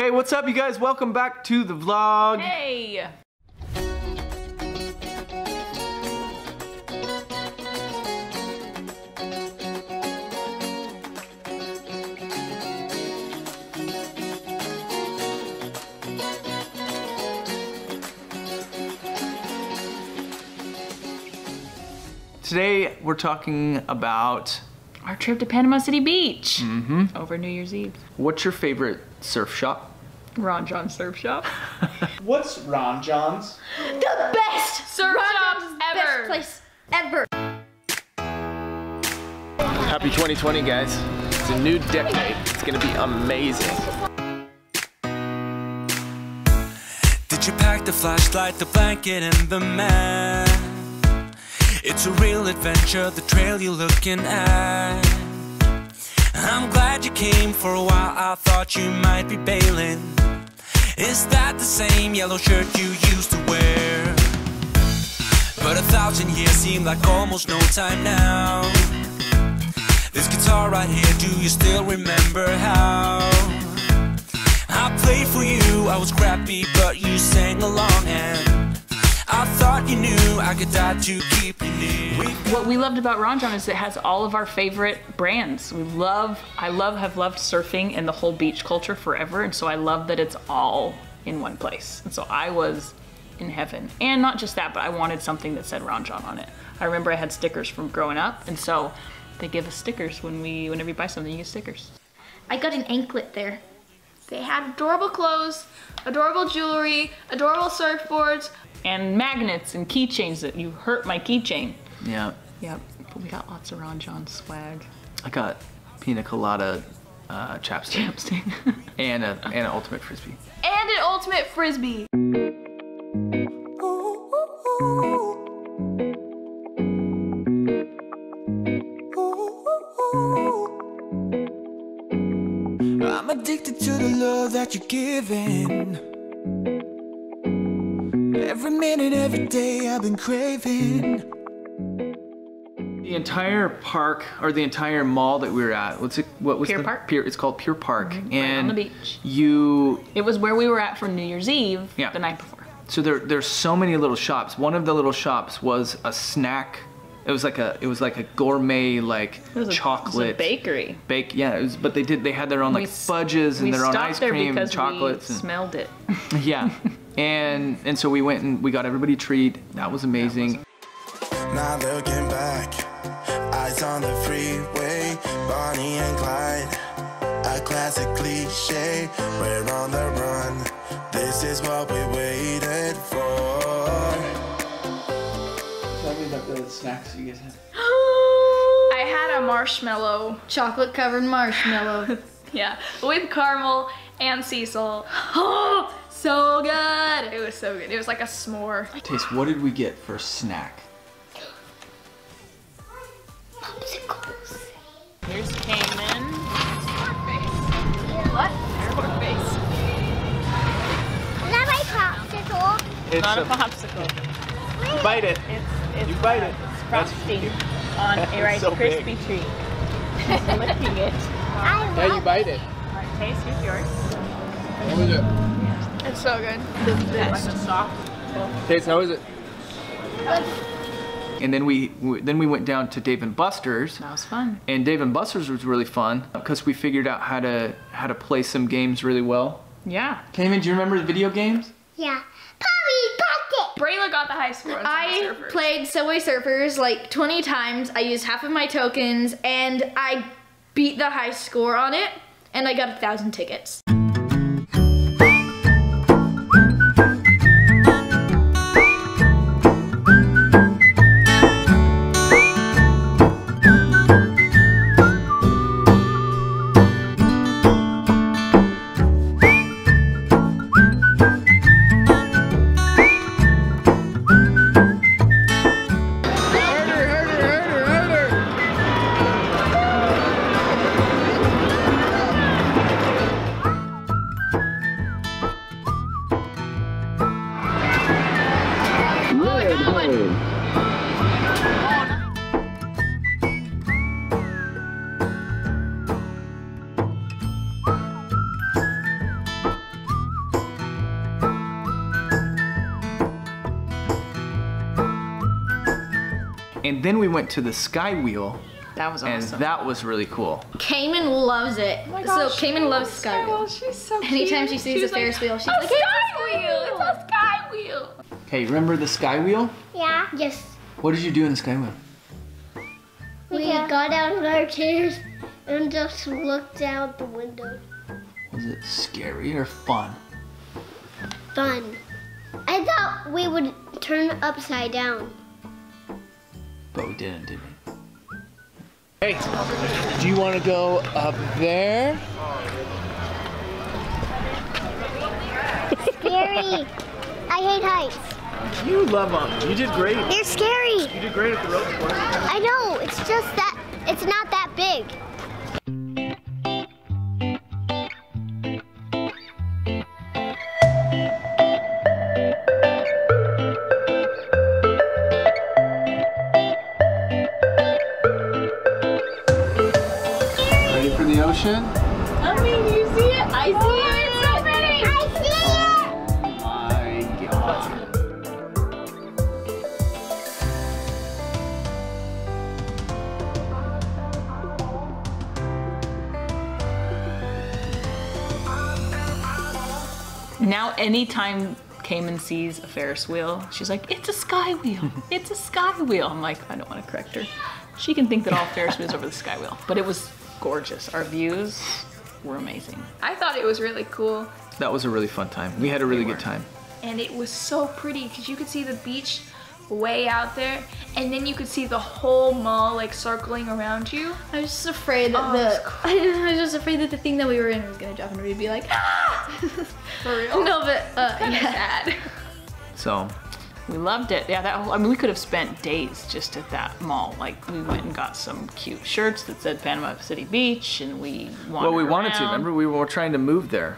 Hey, what's up, you guys? Welcome back to the vlog. Hey! Today, we're talking about our trip to Panama City Beach over New Year's Eve. What's your favorite surf shop? Ron Jon's Surf Shop. What's Ron Jon's? The best surf shop ever. Best place ever. Happy 2020, guys. It's a new decade. It's gonna be amazing. Did you pack the flashlight, the blanket, and the mat? It's a real adventure, the trail you're looking at. I'm glad you came, for a while I thought you might be bailing. Is that the same yellow shirt you used to wear? But 1,000 years seem like almost no time now. This guitar right here, do you still remember how? I played for you, I was crappy, but you sang along and I thought you knew I could die to keep you near. What we loved about Ron Jon is it has all of our favorite brands. We love, I have loved surfing and the whole beach culture forever. And so I love that it's all in one place. And so I was in heaven. And not just that, but I wanted something that said Ron Jon on it. I remember I had stickers from growing up. And so they give us stickers when we, whenever you buy something, you get stickers. I got an anklet there. They had adorable clothes, adorable jewelry, adorable surfboards, and magnets and keychains that you hurt my keychain. Yeah. Yeah, but we got lots of Ron Jon swag. I got pina colada chapstick. And an ultimate frisbee. And an ultimate frisbee. I'm addicted to the love that you're giving. Every minute, every day, I've been craving. The entire park, or the entire mall that we were at, Pier Park? It's called Pier Park. And on the beach. It was where we were at for New Year's Eve, the night before. So there's so many little shops. One of the little shops was a snack. It was like a gourmet, like chocolate. It was a bakery. But they had their own like fudges and their own ice cream and chocolates. We smelled it. Yeah. And so we went and we got everybody a treat. That was amazing. Now looking back, eyes on the freeway, Bonnie and Clyde, a classic cliche, we're on the run. This is what we waited for. Tell me about the snacks you guys had. I had a marshmallow. Chocolate covered marshmallow. Yeah, with caramel and sea salt. So good. It was so good. It was like a s'more. Taste, what did we get for a snack? Popsicles. Here's Cayman. What? Airport face. Is that my popsicle? It's not a popsicle. You bite it. It's you bite it. It's frosting on a Rice Krispie treat. Just licking it. Yeah, you bite it. All right, Taste, here's yours. What was it? It's so good. It's like a soft. Taste, how is it? And then we went down to Dave and Buster's. That was fun. And Dave and Buster's was really fun because we figured out how to play some games really well. Yeah. Cayman, do you remember the video games? Yeah. Poppy Pocket. Brayla got the high score. I played Subway Surfers like 20 times. I used half of my tokens and I beat the high score on it. And I got 1,000 tickets. And then we went to the Sky Wheel. That was awesome. And that was really cool. Cayman loves it. Oh my gosh, so Cayman loves Sky Wheel. She's so cute. Anytime she sees a Ferris wheel, she's like, it's a Sky Wheel. It's a Sky Wheel. Hey, remember the Sky Wheel? Yeah. Yes. What did you do in the Sky Wheel? We got out of our chairs and just looked out the window. Was it scary or fun? Fun. I thought we would turn upside down. But we didn't, did we? Hey, do you want to go up there? Scary. I hate heights. You love them. You did great. They're scary. You did great at the rope course. I know. It's just that it's not that big. Ocean? I mean, you see it? I see it! It's so pretty! I see it! Oh my God! Now anytime Cayman sees a Ferris wheel, she's like, it's a Sky Wheel! It's a Sky Wheel! I'm like, I don't want to correct her. She can think that all Ferris wheels are over the Sky Wheel, but it was gorgeous. Our views were amazing. I thought it was really cool. That was a really fun time. We had a really good time. And it was so pretty because you could see the beach way out there and then you could see the whole mall like circling around you. I was just afraid that I was just afraid that the thing that we were in was gonna drop and we'd be like, ah! For real? No, but sad. So we loved it. Yeah, that whole, I mean, we could have spent days just at that mall. Like, we went and got some cute shirts that said Panama City Beach, and we wandered around. Remember, we were trying to move there.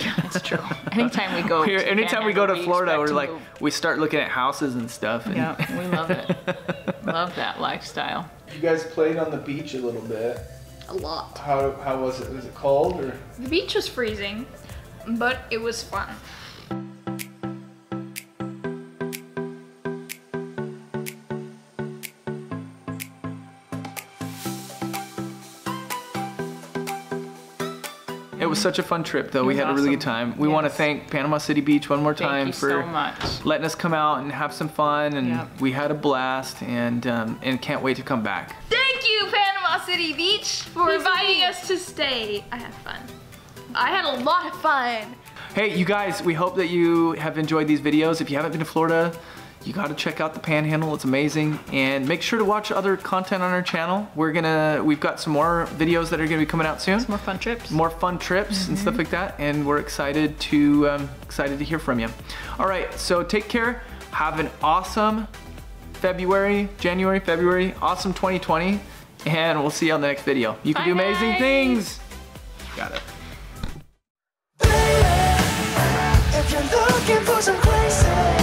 Yeah, that's true. Anytime we go to Florida, we're like, we start looking at houses and stuff. And yeah, we love it. Love that lifestyle. You guys played on the beach a little bit. A lot. How was it? Was it cold? Or? The beach was freezing, but it was fun. It was such a fun trip, though. We had a really good time. We want to thank Panama City Beach one more time for letting us come out and have some fun. And we had a blast, and can't wait to come back. Thank you, Panama City Beach, for inviting us to stay. I had fun. I had a lot of fun. Hey, you guys, we hope that you have enjoyed these videos. If you haven't been to Florida, you gotta check out the Panhandle, it's amazing. And make sure to watch other content on our channel. We've got some more videos that are gonna be coming out soon. Some more fun trips. More fun trips and stuff like that. And we're excited to, hear from you. All right, so take care. Have an awesome January, February, awesome 2020. And we'll see you on the next video. You can do amazing things. Got it. If you're looking for some places.